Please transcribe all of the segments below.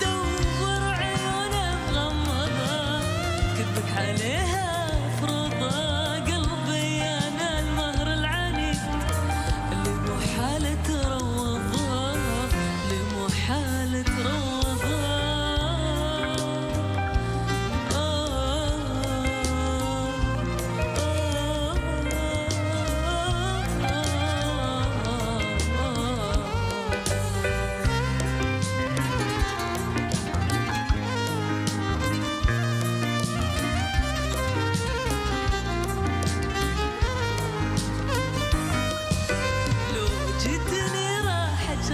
دور عيونه مغمضة كذبك عليها فرضا قلبي أنا المهر العنيد اللي مو حالة تروضها اللي مو حالة تروضها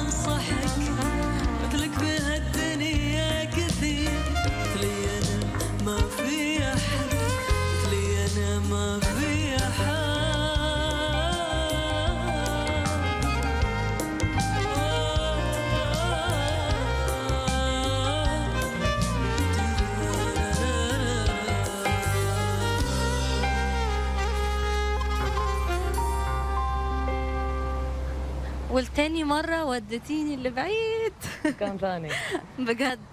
انصحك مثلك بهالدنيا كثير مثلي انا ما في احد مثلي انا ما في احد والتاني مرة ودتيني اللي بعيد كان ثاني بجد.